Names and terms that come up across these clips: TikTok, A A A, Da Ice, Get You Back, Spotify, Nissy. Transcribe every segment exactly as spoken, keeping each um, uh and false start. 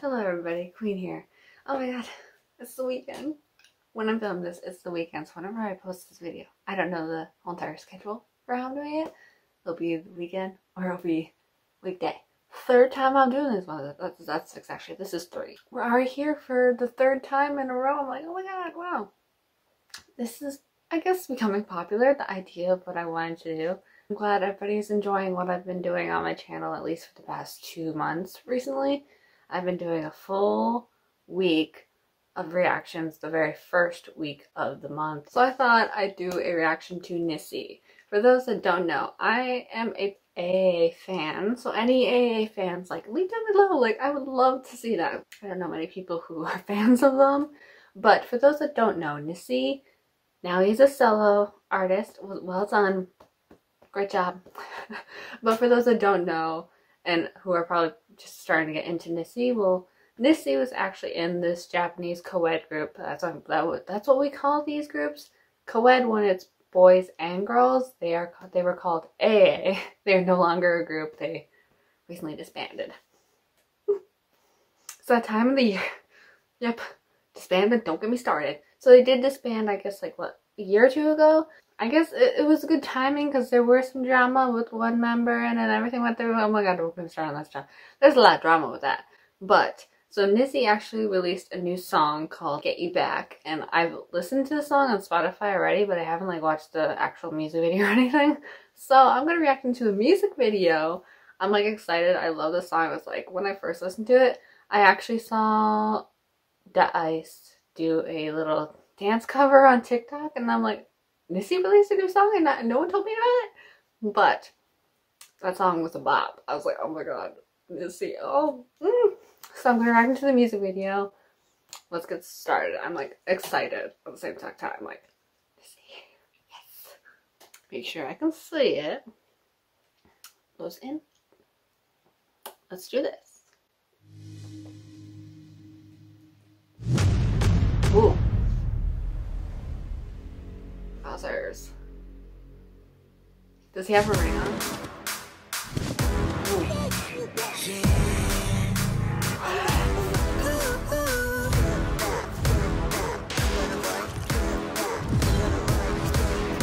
Hello everybody, Queen here. Oh my god, it's the weekend. When I'm filming this, it's the weekend, so whenever I post this video, I don't know the whole entire schedule for how I'm doing it. It'll be the weekend, or it'll be weekday. Third time I'm doing this one. That's, that's six actually, this is three. We're already here for the third time in a row. I'm like, oh my god, wow. This is, I guess, becoming popular, the idea of what I wanted to do. I'm glad everybody's enjoying what I've been doing on my channel, at least for the past two months recently. I've been doing a full week of reactions the very first week of the month. So I thought I'd do a reaction to Nissy. For those that don't know, I am a A A fan, so any A A fans, like, leave them below, like, I would love to see that. I don't know many people who are fans of them, but for those that don't know, Nissy, now he's a solo artist, well done, great job. But for those that don't know, and who are probably just starting to get into Nissy, well, Nissy was actually in this Japanese co-ed group, that's what, that, that's what we call these groups, co-ed when it's boys and girls. They are they were called A A A. They are no longer a group. They recently disbanded. It's that time of the year. Yep, disbanded. Don't get me started. So they did disband, I guess, like what, a year or two ago. I guess it, it was good timing because there were some drama with one member, and then everything went through. Oh my god, we're gonna start on that stuff. There's a lot of drama with that, but. So Nissy actually released a new song called Get You Back, and I've listened to the song on Spotify already, but I haven't like watched the actual music video or anything. So I'm gonna react into a music video. I'm like excited. I love this song. It was like when I first listened to it, I actually saw Da Ice do a little dance cover on TikTok, and I'm like, Nissy released a new song and not, no one told me about it? But that song was a bop. I was like, oh my god, Nissy, oh mm. So I'm gonna react into the music video. Let's get started. I'm like excited at the same time. I'm like, yes. Make sure I can see it. Goes in. Let's do this. Ooh. Buzzers. Does he have a ring on?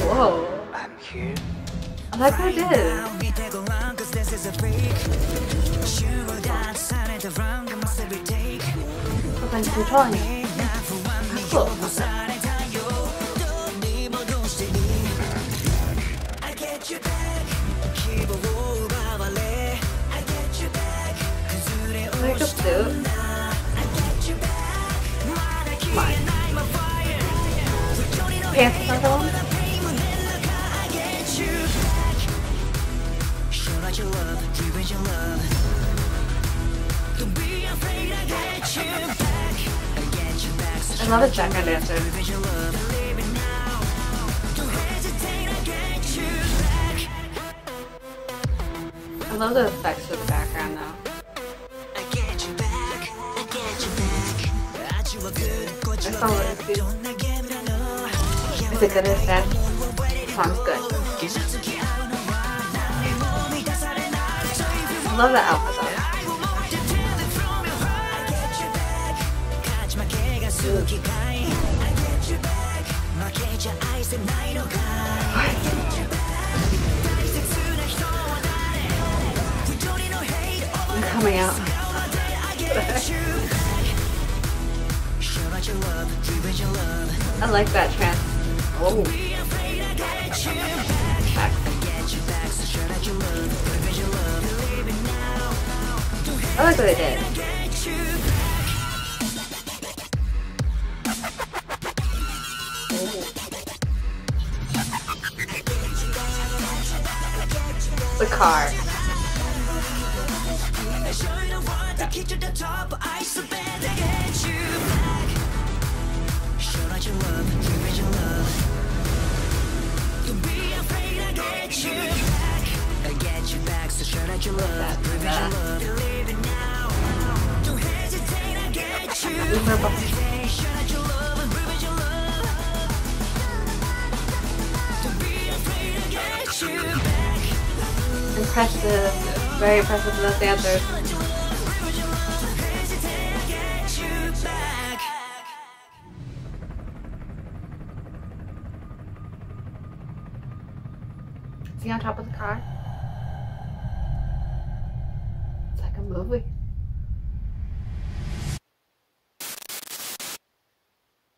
Whoa. I'm here. I like what I did. Pants are on. Your love, revenge your love. Don't be afraid, I get you back. I get you back. I love the jacket dancer. Revenge your love. Believe it now. Don't hesitate, I get you back. I love the effects of the background though. I get you back. I get you back. I you look good. Got you back. Don't I give it enough. Is it good or sad? Sounds good. I love that outfit though. I'm coming out. I like that trend. Oh. Back. I like what I did. Ooh. The car. Yeah. Impressive, very impressive with those dancers. he on top of the car? It's like a movie.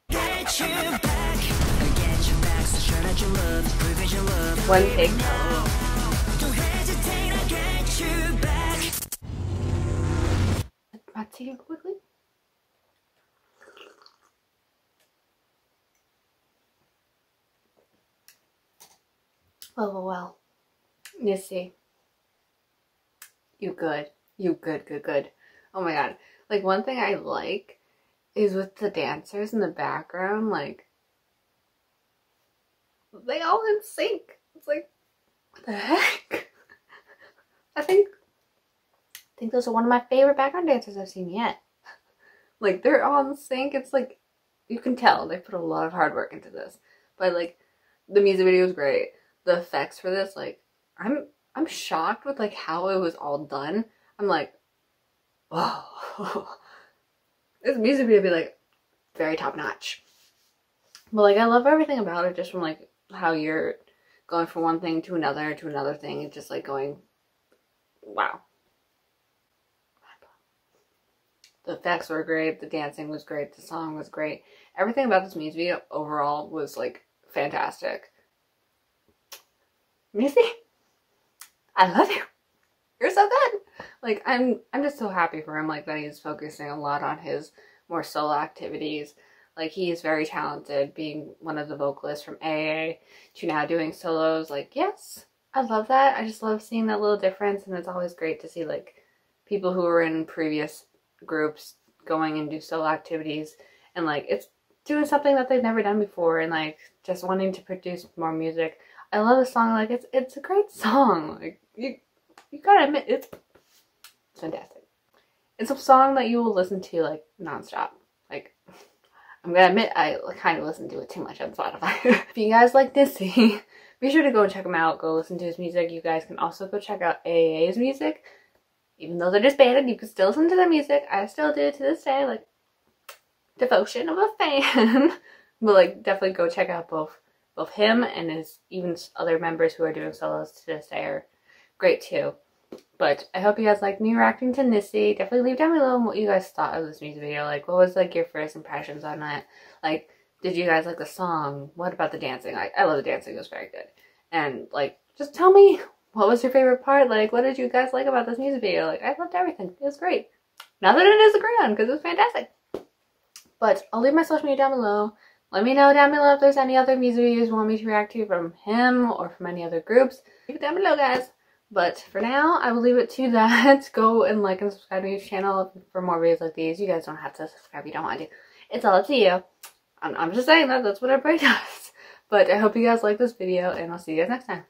Get you back, get you back, so sure that you love, prove it you love. One take. Don't hesitate, I'll get you back. Back to you quickly. Oh well, Nissy, you good, you good, good, good. Oh my god, like one thing I like is with the dancers in the background, like, they all in sync. It's like, what the heck? I think, I think those are one of my favorite background dancers I've seen yet. Like, they're all in sync. It's like, you can tell they put a lot of hard work into this. But like, the music video is great. The effects for this, like, I'm I'm shocked with like how it was all done. I'm like, oh, this music video would be like very top notch. But like, I love everything about it, just from like how you're going from one thing to another to another thing. It's just like going, wow. The effects were great. The dancing was great. The song was great. Everything about this music video overall was like fantastic. Nissy, I love you. You're so good. Like, I'm I'm just so happy for him, like, that he's focusing a lot on his more solo activities. Like, he is very talented, being one of the vocalists from A A A to now doing solos. Like, yes, I love that. I just love seeing that little difference, and it's always great to see like people who were in previous groups going and do solo activities, and like it's doing something that they've never done before, and like just wanting to produce more music. I love the song. Like, it's it's a great song. Like, you you gotta admit, it's fantastic. It's a song that you will listen to like nonstop. Like, I'm gonna admit, I kind of listen to it too much on Spotify. If you guys like Nissy, be sure to go and check him out. Go listen to his music. You guys can also go check out A A A's music. Even though they're disbanded, you can still listen to their music. I still do to this day. Like, devotion of a fan. But like, definitely go check out both. Both him and his even other members who are doing solos to this day are great too. But I hope you guys liked me reacting to Nissy. Definitely leave down below what you guys thought of this music video. Like, what was like your first impressions on it? Like, did you guys like the song? What about the dancing? Like, I love the dancing. It was very good. And like, just tell me, what was your favorite part? Like, what did you guys like about this music video? Like, I loved everything. It was great. Nothing to disagree on, because it was fantastic. But I'll leave my social media down below. Let me know down below if there's any other music videos you want me to react to from him or from any other groups. Leave it down below, guys. But for now, I will leave it to that. Go and like and subscribe to my channel for more videos like these. You guys don't have to subscribe if you don't want to. It's all up to you. I'm, I'm just saying that. That's what everybody does. But I hope you guys like this video, and I'll see you guys next time.